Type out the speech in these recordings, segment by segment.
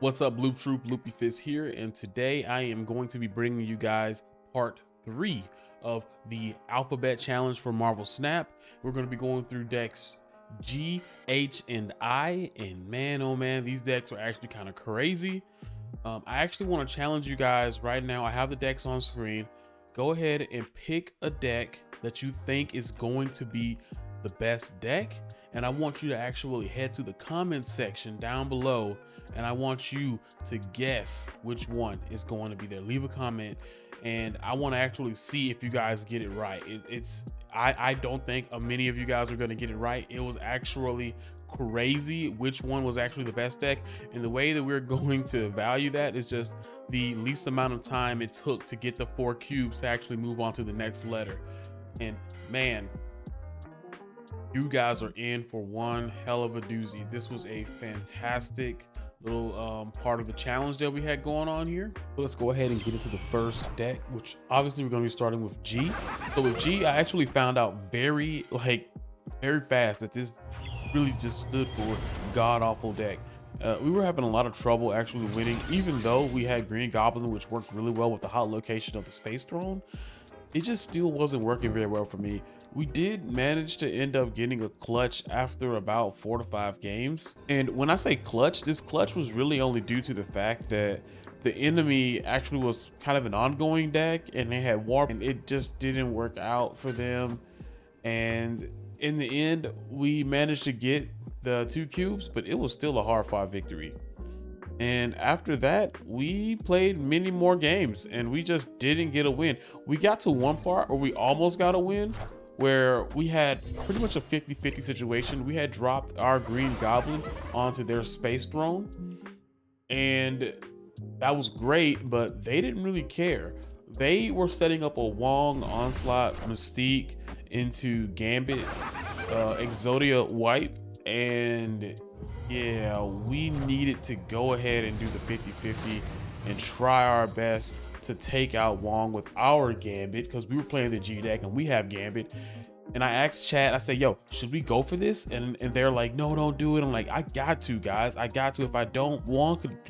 What's up, Loop Troop? LoopyFist here, and today I am going to be bringing you guys part 3 of the Alphabet Challenge for Marvel Snap. We're going to be going through decks G, H, and I, and man, oh man, these decks are actually kind of crazy. I actually want to challenge you guys right now. I have the decks on screen. Go ahead and pick a deck that you think is going to be the best deck, and I want you to actually head to the comments section down below, and I want you to guess which one is going to be there. Leave a comment, and I want to actually see if you guys get it right. I don't think many of you guys are going to get it right. It was actually crazy which one was actually the best deck, and the way that we're going to value that is just the least amount of time it took to get the 4 cubes to actually move on to the next letter. And man, you guys are in for one hell of a doozy. This was a fantastic little part of the challenge that we had going on here. Let's go ahead and get into the first deck, which obviously we're going to be starting with G. So with G, I actually found out very fast that this really just stood for god awful deck. We were having a lot of trouble actually winning, even though we had Green Goblin, which worked really well with the hot location of the Space Throne. It just still wasn't working very well for me. We did manage to end up getting a clutch after about 4 to 5 games. And when I say clutch, this clutch was really only due to the fact that the enemy actually was kind of an ongoing deck, and they had warp, and it just didn't work out for them. And in the end, we managed to get the 2 cubes, but it was still a hard-fought victory. And after that, we played many more games, and we just didn't get a win. We got to one part, or we almost got a win, where we had pretty much a 50-50 situation. We had dropped our Green Goblin onto their Space Throne, and that was great, but they didn't really care. They were setting up a Wong, Onslaught, Mystique into Gambit, Exodia wipe, and yeah, we needed to go ahead and do the 50-50 and try our best to take out Wong with our Gambit, because we were playing the G deck and we have Gambit. And I asked Chad, I said, yo, should we go for this? And they're like, no, don't do it. I'm like, I got to, guys, I got to. If I don't,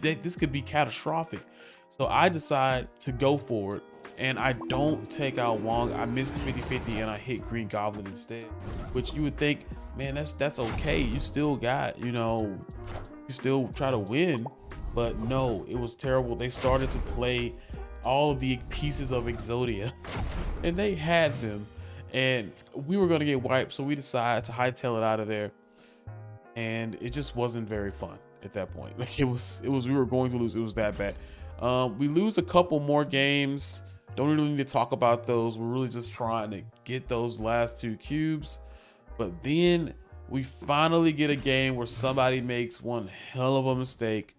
this could be catastrophic. So I decide to go for it, and I don't take out Wong. I missed the 50-50 and I hit Green Goblin instead, which you would think, man, that's okay. You still got, you still try to win, but no, it was terrible. They started to play all of the pieces of Exodia, and they had them, and we were going to get wiped. So we decided to hightail it out of there, and it just wasn't very fun at that point. Like it was we were going to lose. It was that bad. We lose a couple more games. Don't really need to talk about those. We're really just trying to get those last 2 cubes. But then we finally get a game where somebody makes one hell of a mistake.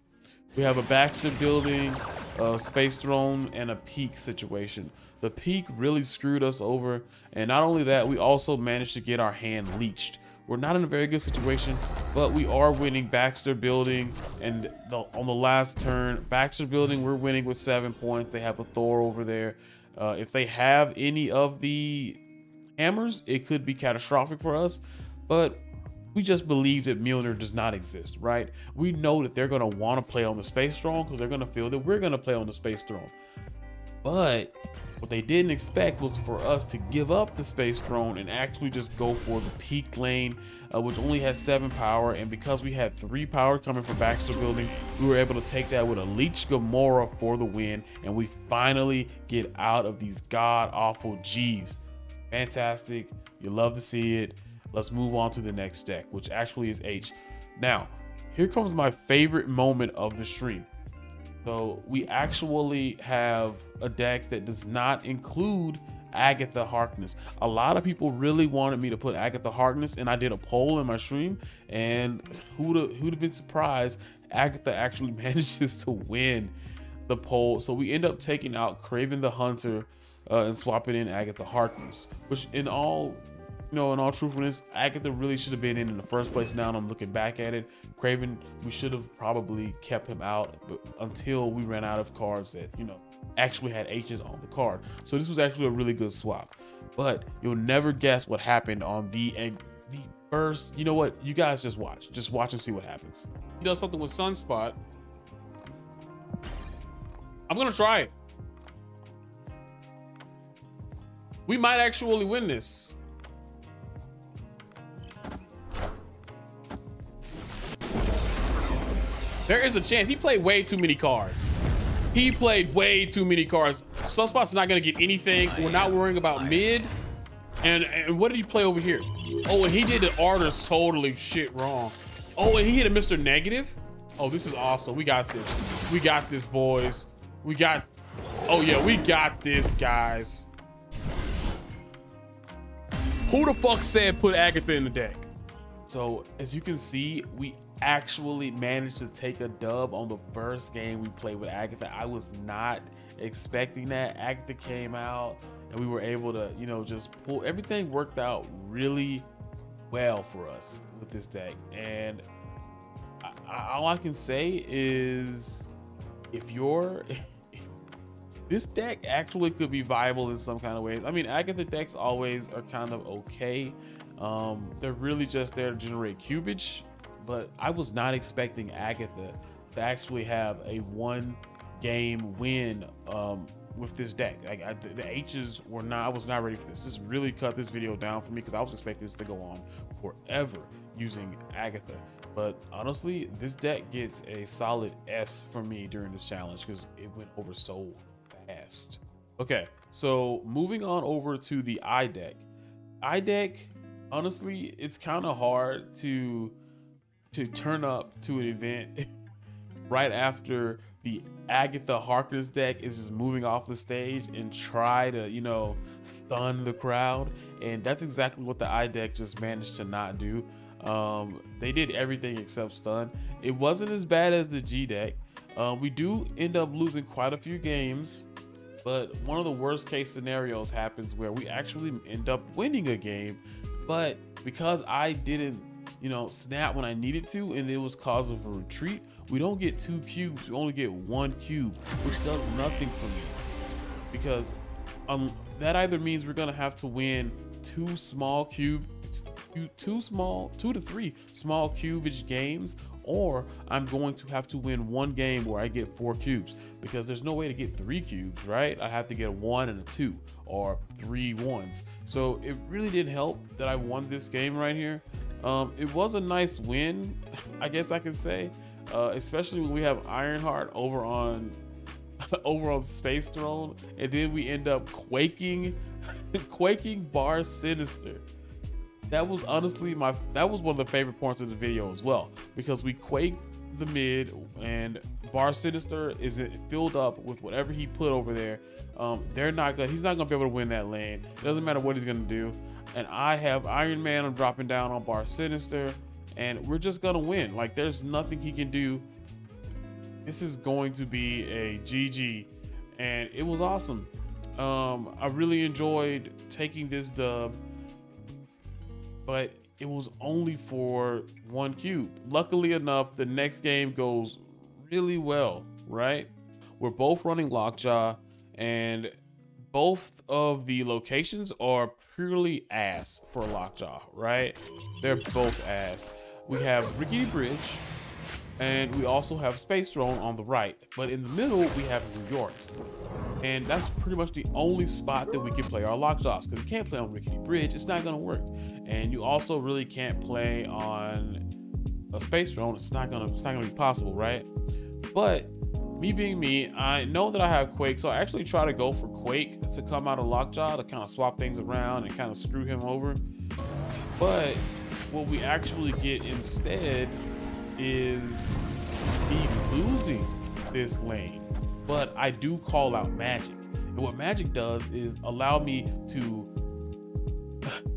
We have a Baxter building, a Space Throne, and a peak situation. The peak really screwed us over, and not only that, we also managed to get our hand leeched. We're not in a very good situation, but we are winning Baxter building, and on the last turn, Baxter building, we're winning with 7 points. They have a Thor over there. If they have any of the hammers, it could be catastrophic for us, but we just believe that Mjolnir does not exist, right? We know that they're going to want to play on the Space Throne because they're going to feel that we're going to play on the Space Throne. But what they didn't expect was for us to give up the Space Throne and actually just go for the peak lane, which only has 7 power. And because we had 3 power coming from Baxter building, we were able to take that with a leech Gamora for the win. And we finally get out of these god awful G's. Fantastic. You love to see it. Let's move on to the next deck, which actually is H. Now, here comes my favorite moment of the stream. So we actually have a deck that does not include Agatha Harkness. A lot of people really wanted me to put Agatha Harkness, and I did a poll in my stream, and who'd have been surprised, Agatha actually manages to win the poll. So we end up taking out Kraven the Hunter and swapping in Agatha Harkness, which in all truthfulness, Agatha really should have been in the first place. Now that I'm looking back at it, Kraven, we should have probably kept him out, but until we ran out of cards that, actually had H's on the card. So this was actually a really good swap, but you'll never guess what happened on the first, you guys just watch and see what happens. He does something with Sunspot, I'm gonna try it. We might actually win this. There is a chance. He played way too many cards. He played way too many cards. Sunspot's not gonna get anything. We're not worrying about mid. And what did he play over here? Oh, and he did the artist totally shit wrong. Oh, and he hit a Mr. Negative. Oh, this is awesome. We got this. We got this, boys. We got... Oh, yeah, we got this, guys. Who the fuck said put Agatha in the deck? So, as you can see, we actually managed to take a dub on the first game we played with Agatha. I was not expecting that. Agatha came out, and we were able to, you know, just pull... Everything worked out really well for us with this deck. And... all I can say is this deck actually could be viable in some kind of ways. I mean, Agatha decks always are kind of okay. They're really just there to generate cubage, but I was not expecting Agatha to actually have a one-game win with this deck. The H's were not, I was not ready for this. This really cut this video down for me because I was expecting this to go on forever using Agatha. But honestly, this deck gets a solid S for me during this challenge because it went over so fast. Okay, so moving on over to the I deck. I deck, honestly, it's kind of hard to turn up to an event right after the Agatha Harkness deck is just moving off the stage and try to, you know, stun the crowd. And that's exactly what the I deck just managed to not do. They did everything except stun. It wasn't as bad as the G deck. We do end up losing quite a few games, but one of the worst case scenarios happens where we actually end up winning a game, but because I didn't, you know, snap when I needed to and it was cause of a retreat, we don't get 2 cubes, we only get 1 cube, which does nothing for me because that either means we're gonna have to win 2 to 3 small cubage games, or I'm going to have to win 1 game where I get 4 cubes because there's no way to get 3 cubes, right? I have to get a 1 and a 2 or 3 1s. So it really didn't help that I won this game right here. It was a nice win, I guess I can say, especially when we have Ironheart over on Space Throne, and then we end up quaking Bar Sinister. That was honestly that was one of the favorite parts of the video as well, because we quaked the mid and Bar Sinister is filled up with whatever he put over there. He's not gonna be able to win that lane. It doesn't matter what he's gonna do. And I have Iron Man, I'm dropping down on Bar Sinister, and we're just gonna win. Like, there's nothing he can do. This is going to be a GG, and it was awesome. I really enjoyed taking this dub, but it was only for 1 cube. Luckily enough, the next game goes really well, right? We're both running Lockjaw, and both of the locations are purely ass for Lockjaw, right? They're both ass. We have Rickety Bridge, and we also have Space Throne on the right, but in the middle, we have New York. And that's pretty much the only spot that we can play our Lockjaws, because you can't play on Rickety Bridge, it's not gonna work. And you also really can't play on a Space Throne, it's not gonna be possible, right? But me being me, I know that I have Quake, so I actually try to go for Quake to come out of Lockjaw to kind of swap things around and kind of screw him over. But what we actually get instead is me losing this lane. But I do call out Magic, and what Magic does is allow me to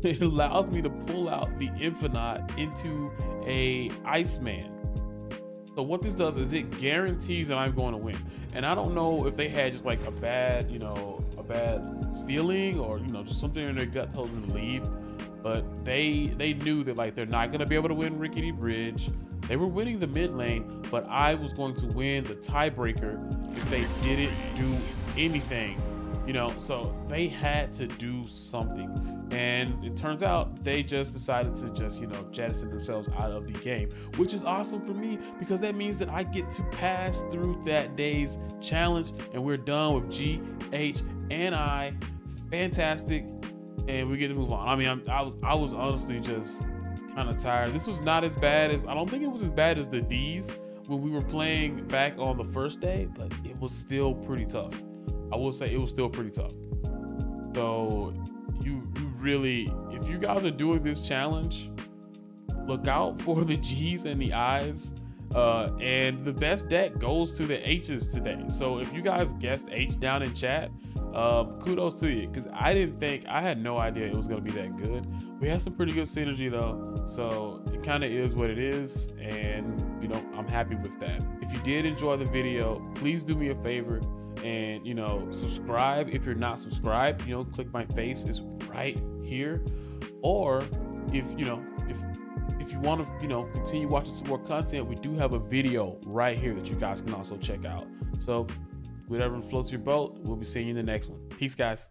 it allows me to pull out the Infinite into a Iceman. So what this does is it guarantees that I'm going to win. And I don't know if they had just like a bad, you know, a bad feeling, or, you know, just something in their gut told them to leave, but they knew that like they're not going to be able to win Rickety Bridge. They were winning the mid lane, but I was going to win the tiebreaker if they didn't do anything You know, so they had to do something. And it turns out they just decided to just, you know, jettison themselves out of the game, which is awesome for me because that means that I get to pass through that day's challenge and we're done with G, H, and I. Fantastic. And we get to move on. I mean, I was honestly just kind of tired. This was not as bad as, I don't think it was as bad as the D's when we were playing back on the first day, but it was still pretty tough. I will say it was still pretty tough. So you really, if you guys are doing this challenge, look out for the G's and the I's. And the best deck goes to the H's today. So if you guys guessed H down in chat, kudos to you, because I had no idea it was going to be that good. We had some pretty good synergy though, so it kind of is what it is, and you know, I'm happy with that. If you did enjoy the video, please do me a favor and, you know, subscribe if you're not subscribed. You know, click my face, it's right here. Or if you know, if you want to, you know, continue watching some more content, we do have a video right here that you guys can also check out. So whatever floats your boat, we'll be seeing you in the next one. Peace, guys.